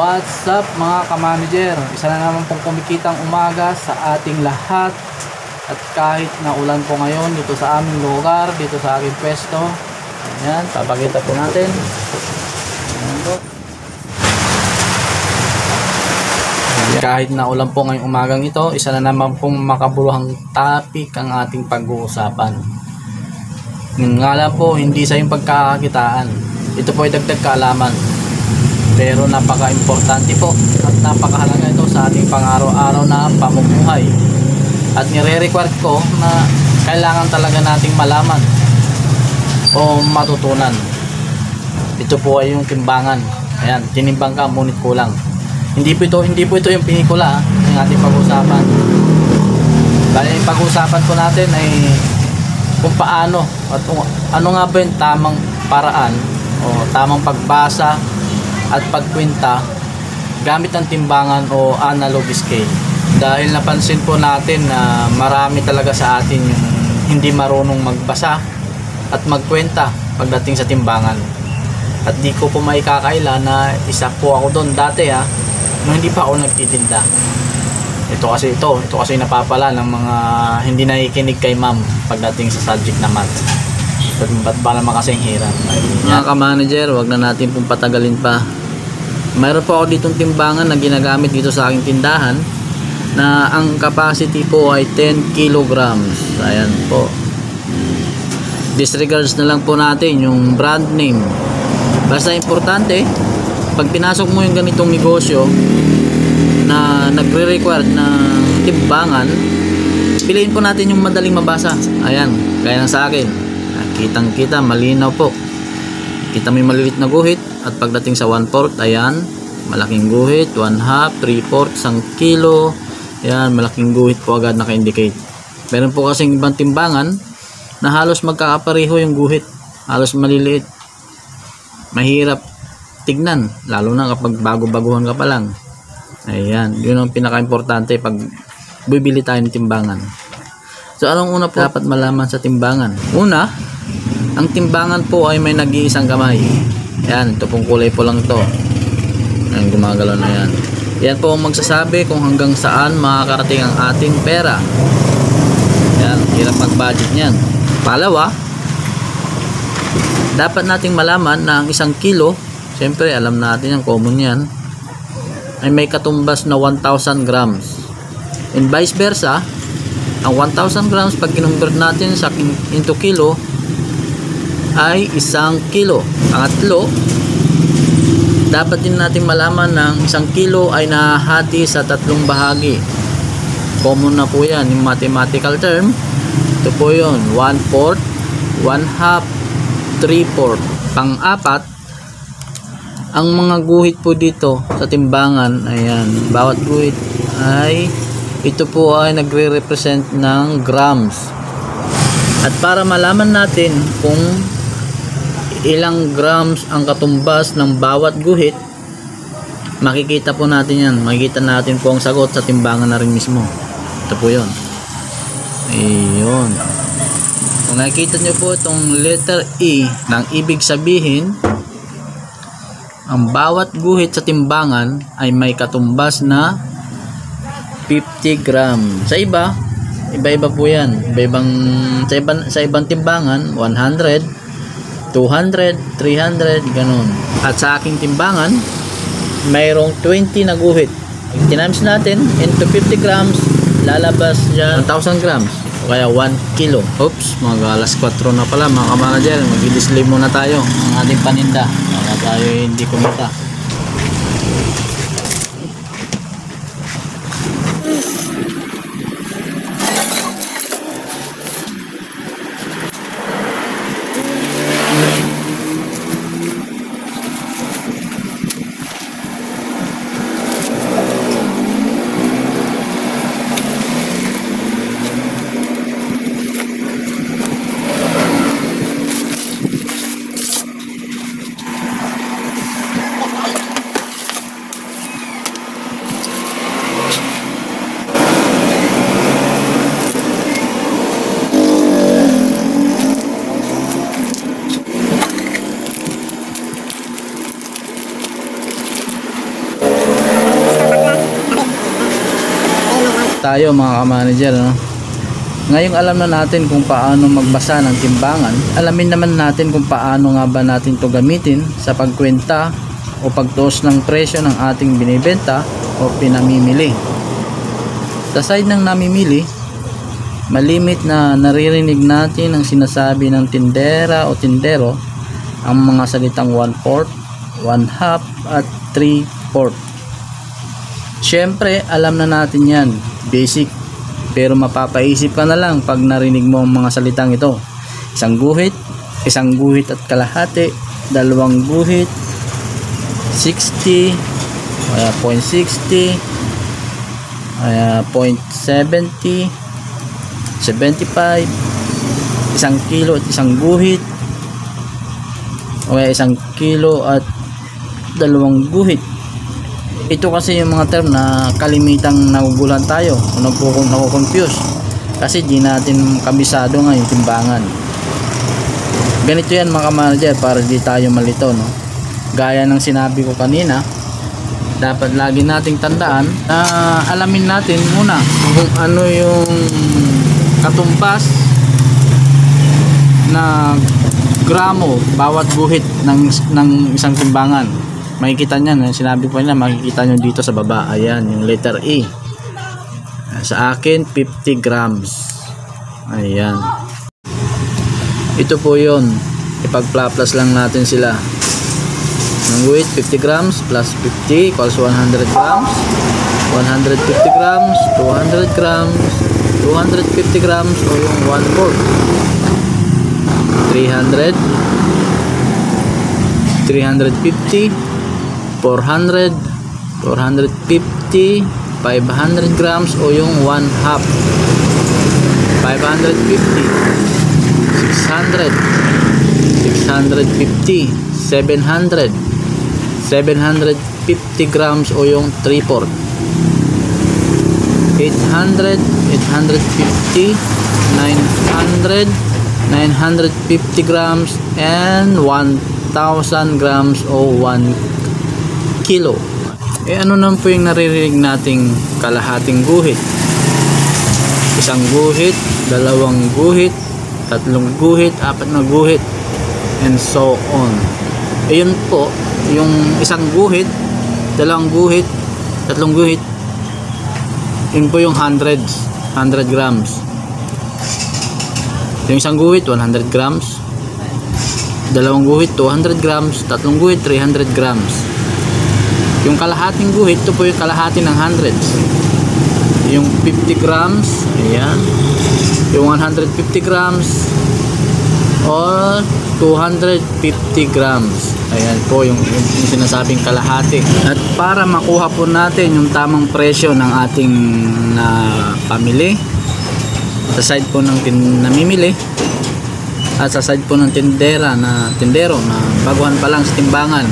What's up mga kamanager? Isa na naman pong kumikitang umaga sa ating lahat. At kahit na ulan po ngayon dito sa aming lugar, dito sa aking pwesto. Ayan, papakita po natin. Ayan po. Ayan. Kahit na ulan po ngayong umagang ito, isa na naman pong makabuluhang topic ang ating pag-uusapan. Yun nga lang po, hindi sa yung pagkakakitaan. Ito po ay dagdag kaalaman. Pero napaka-importante po at napakahalaga ito sa ating pang-araw-araw na pamumuhay. At nire-require ko na kailangan talaga nating malaman o matutunan. Ito po ay yung timbangan. Ayan, tinimbang ka ngunit kulang. Hindi po ito yung pinikula ng ating pag-usapan. Bali, pag-usapan po natin ay kung paano at ano nga ba yung tamang paraan o tamang pagbasa at pagkwenta gamit ang timbangan o analog scale. Dahil napansin po natin na marami talaga sa atin yung hindi marunong magbasa at magkwenta pagdating sa timbangan. At di ko po maikakaila na isa po ako doon dati nung hindi pa ako nagtitinda. Ito kasi napapala ng mga hindi nakikinig kay ma'am pagdating sa subject na math. Ba't ba naman kasi ang hirap? Mga kamanager, wag na natin pong patagalin pa. Mayroon po ako ditong timbangan na ginagamit dito sa aking tindahan na ang capacity po ay 10 kilograms. Ayan po. Disregards na lang po natin yung brand name. Basta importante, pag pinasok mo yung ganitong negosyo na nagre-require ng timbangan, piliin po natin yung madaling mabasa. Ayan, kaya ng sa akin. Kitang-kita, malinaw po. Kita mo yung malilit na guhit at pagdating sa 1/4, ayan, malaking guhit, 1/2, 3/4, 1 kilo. Yan, malaking guhit po agad naka-indicate. Meron po kasing ibang timbangan na halos magkakapareho yung guhit. Halos maliliit. Mahirap tignan. Lalo na kapag bago-baguhan ka pa lang. Ayan. Yun ang pinaka-importante pag bibili tayo ng timbangan. So, anong una po dapat malaman sa timbangan? Una, ang timbangan po ay may nag-iisang kamay. Ayan. Ito pong kulay po lang to. Ayan, gumagalaw na yan. Yan po ang magsasabi kung hanggang saan makakarating ang ating pera. Yan, hirap mag-budget niyan. Palawa, dapat nating malaman na ang 1 kilo, siyempre alam natin ang common yan, ay may katumbas na 1,000 grams. And vice versa, ang 1,000 grams pag kinumbert natin sa into kilo, ay 1 kilo. Pangatlo, dapat din natin malaman ng 1 kilo ay nahati sa 3 bahagi. Common na po yan, yung mathematical term. Ito po yun, 1/4, 1/2, 3/4. Pang-apat, ang mga guhit po dito sa timbangan, ayan, bawat guhit ay, ito po ay nagre-represent ng grams. At para malaman natin kung ilang grams ang katumbas ng bawat guhit, makikita po natin yan. Makikita natin po ang sagot sa timbangan na rin mismo. Ito po yun. Ayun. Kung nakikita nyo po itong letter E, nang ibig sabihin ang bawat guhit sa timbangan ay may katumbas na 50 grams. Sa iba, iba-iba po yan. Sa ibang timbangan, 100, 200, 300, ganun. At sa aking timbangan, mayroong 20 na guhit. Tinames natin into 50 grams, lalabas dyan 1,000 grams. O kaya 1 kilo. Oops, mag-alas 4 na pala mga kamanager. Mag-i-display muna tayo ang ating paninda. Para tayo hindi kumita. tayo mga ka-manager, no? Ngayong alam na natin kung paano magbasa ng timbangan, alamin naman natin kung paano nga ba natin ito gamitin sa pagkwenta o pagtuos ng presyo ng ating binibenta o pinamimili. Sa side ng namimili, malimit na naririnig natin ang sinasabi ng tindera o tindero ang mga salitang 1/4, 1/2 at 3/4. Siyempre, alam na natin yan, basic. Pero mapapaisip ka na lang pag narinig mo ang mga salitang ito. Isang guhit at kalahati, dalawang guhit, 60, 0.60, 0.70, 75, isang kilo at isang guhit, o isang kilo at dalawang guhit. Ito kasi yung mga term na kalimitang nagugulan tayo o nakukonfuse kasi di natin kabisado nga yung timbangan. Ganito yan mga ka-manager para di tayo malito, no? Gaya ng sinabi ko kanina, dapat lagi nating tandaan na alamin natin muna kung ano yung katumbas na gramo bawat guhit ng isang timbangan. Makikita nyo, sinabi ko nila, makikita nyo dito sa baba. Ayan, yung letter E. Sa akin, 50 grams. Ayan. Ito po yun. Ipag-plus lang natin sila. Ng weight, 50 grams plus 50 equals 100 grams. 150 grams, 200 grams, 250 grams o yung 1/4. 300. 350. 400, 450, 500 grams o yung 1/2, 550, 600, 650, 700, 750 grams o yung 3/4, 800, 850, 900, 950 grams and 1,000 grams o 1 kilo. Ano naman po yung naririnig nating kalahating guhit? Isang guhit, dalawang guhit, tatlong guhit, apat na guhit, and so on. Ayun po, yung isang guhit, dalawang guhit, tatlong guhit, yun po yung hundreds, 100 grams. Yung isang guhit, 100 grams. Dalawang guhit, 200 grams. Tatlong guhit, 300 grams. Yung kalahating guhit, ito po yung kalahati ng hundreds. Yung 50 grams, ayan. Yung 150 grams or 250 grams. Ayan po yung sinasabing kalahati. At para makuha po natin yung tamang presyo ng ating pamili, sa side po ng namimili at sa side po ng tindero na baguhan pa lang sa timbangan,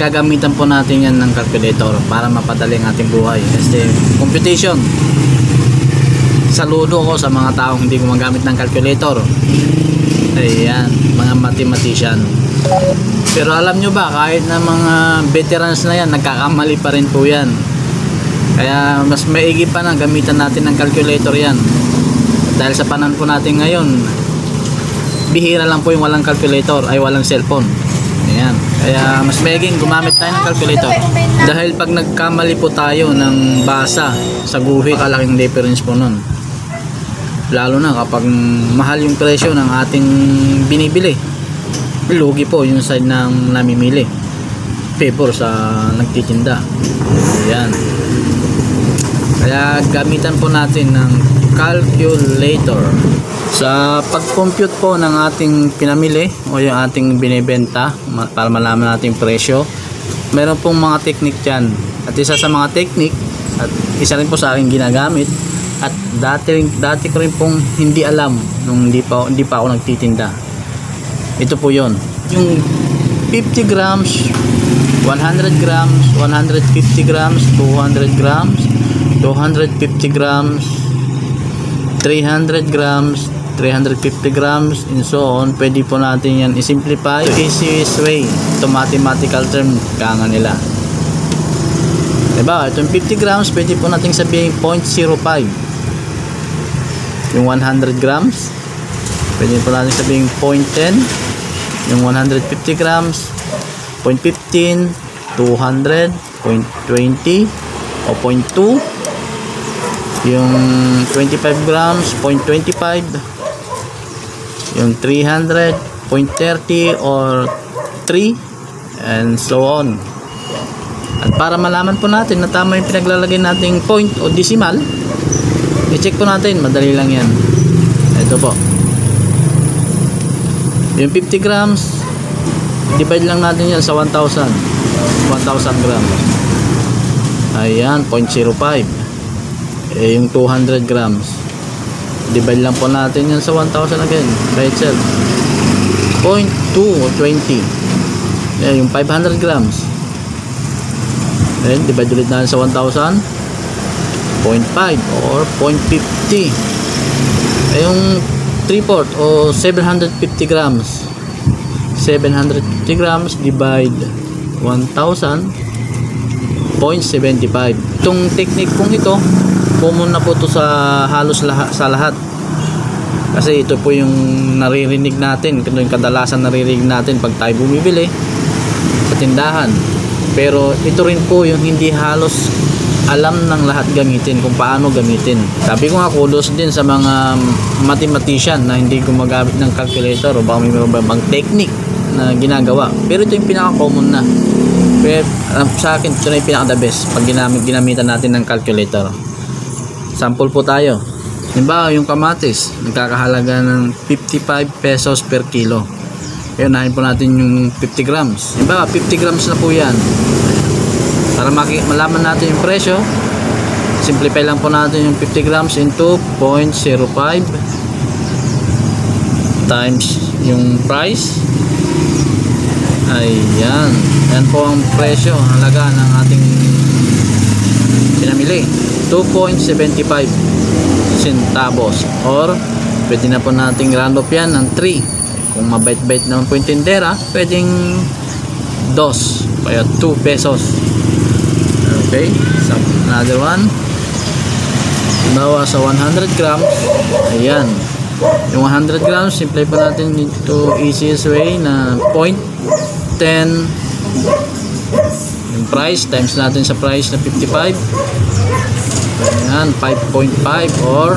gagamitan po natin yan ng calculator para mapadali ang ating buhay. Kasi computation, saludo ko sa mga taong hindi gumagamit ng calculator. Ayan, mga mathematician. Pero alam nyo ba, kahit na mga veterans na yan, nagkakamali pa rin po yan. Kaya mas maigi pa na gamitan natin ng calculator yan. Dahil sa panahon po natin ngayon, bihira lang po yung walang calculator, ay walang cellphone. Ayan. Kaya mas magiging gumamit tayo ng calculator. Dahil pag nagkamali po tayo ng basa sa guhit, kalaking difference po nun. Lalo na kapag mahal yung presyo ng ating binibili. Lugi po yung side ng namimili. Favor sa nagtitinda. Ayan. Kaya gamitan po natin ng calculator. Sa pag-compute po ng ating pinamili o yung ating binibenta para malaman natin presyo, meron pong mga technique dyan. At isa sa mga technique, at isa rin po sa akin ginagamit, at dati ko rin pong hindi alam nung hindi pa ako nagtitinda. Ito po yon. Yung 50 grams, 100 grams, 150 grams, 200 grams, 250 grams, 300 grams, 350 grams, and so on. Pwede po natin yan i-simplify. Easiest way, ito mathematical term, kaya nga nila. Diba? Itong 50 grams, pwede po natin sabihin 0.05. Yung 100 grams, pwede po natin sabihin 0.10. Yung 150 grams, 0.15, 200, 0.20, o 0.2. Yung 25 grams, 0.25. Yung 300, 0.30, or 3. And so on. At para malaman po natin na tama yung pinaglalagay nating point o decimal, i-check po natin. Madali lang yan. Ito po. Yung 50 grams, divide lang natin yan sa 1,000. 1,000 grams. Ayan, 0.05. Eh, yung 200 grams, divide lang po natin yan sa 1,000 again. By itself. 0.220. Ayan, yung 500 grams. Then, divide ulit natin sa 1,000, 0.5 or 0.50. Ay, yung 3/4 o 750 grams. 750 grams divide 1,000, 0.75. Itong technique kong ito, common na po ito sa halos lahat. Kasi ito po yung naririnig natin, yung kadalasan naririnig natin pag tayo bumibili sa tindahan. Pero ito rin po yung hindi halos alam ng lahat gamitin, kung paano gamitin. Sabi ko nga, kudos din sa mga mathematician na hindi gumagamit ng calculator o baka may mga technique na ginagawa. Pero ito yung pinaka-common na. Pero sa akin, ito na yung pinaka-the best pag ginamitan natin ng calculator. Sample po tayo. Halimbawa, yung kamatis, nagkakahalaga ng 55 pesos per kilo. Unahin po natin yung 50 grams. Diba, 50 grams na po yan. Para malaman natin yung presyo, simplify lang po natin yung 50 grams into 0.05 times yung price. Ayan. Ayan po ang presyo, halaga ng ating pinamili. 2.75 centavos. Or, pwede na po nating round off yan ng 3. Kung mabait-bait naman po yung tindera, pwedeng 2, kaya 2 pesos. Okay, so another one. Bawa sa 100 grams, ayan. Yung 100 grams, simplify po natin dito, easiest way na 0.10. Yung price, times natin sa price na 55. Ayan, 5.5 or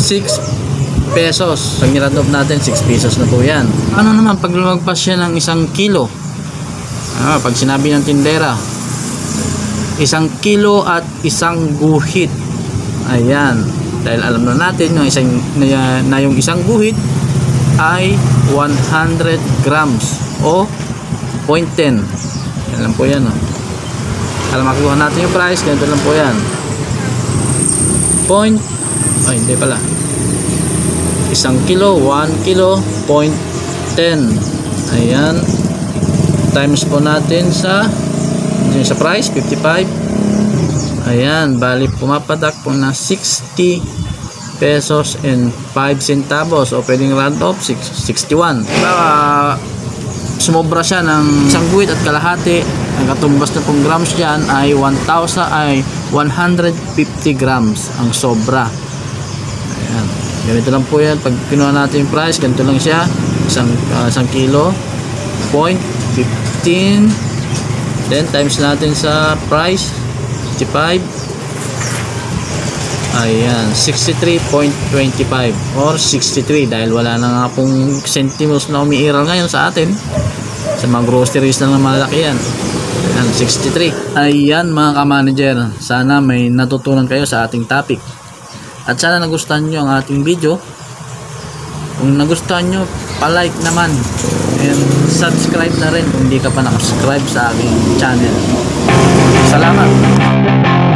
6 pesos. Pag niradop natin, 6 pesos na po yan. Ano naman pag lumagpas siya ng 1 kilo? Pag sinabi ng tindera, 1 kilo at 1 guhit. Ayan. Dahil alam na natin yung isang guhit ay 100 grams o 0.10. Alam po yan. Alam, makuha natin yung price. Ganito lang po yan. Hindi pala. 1 kilo, 1 kilo, 0.10. Ayan. Times po natin sa price, 55. Ayan. Bali, pumapatak po na 60 pesos and 5 centavos. O pwedeng round off, 61. Baka sumobra siya ng 1 guhit at kalahati. Ang katumbas na pong grams dyan ay 150 grams ang sobra. Ayan. Ganito lang po yan. Pag kinuha natin yung price, ganito lang siya. Isang kilo. 0.15. Then, times natin sa price. 55. Ayan. 63.25. Or 63. Dahil wala na nga pong centimos na umiiral ngayon sa atin. Sa mga groceries na malaki yan. Ayan. 63. Ayan mga ka-manager. Sana may natutunan kayo sa ating topic. At sana nagustuhan nyo ang ating video. Kung nagustuhan nyo, palike naman. And subscribe na rin kung hindi ka pa nakasubscribe sa aking channel. Salamat!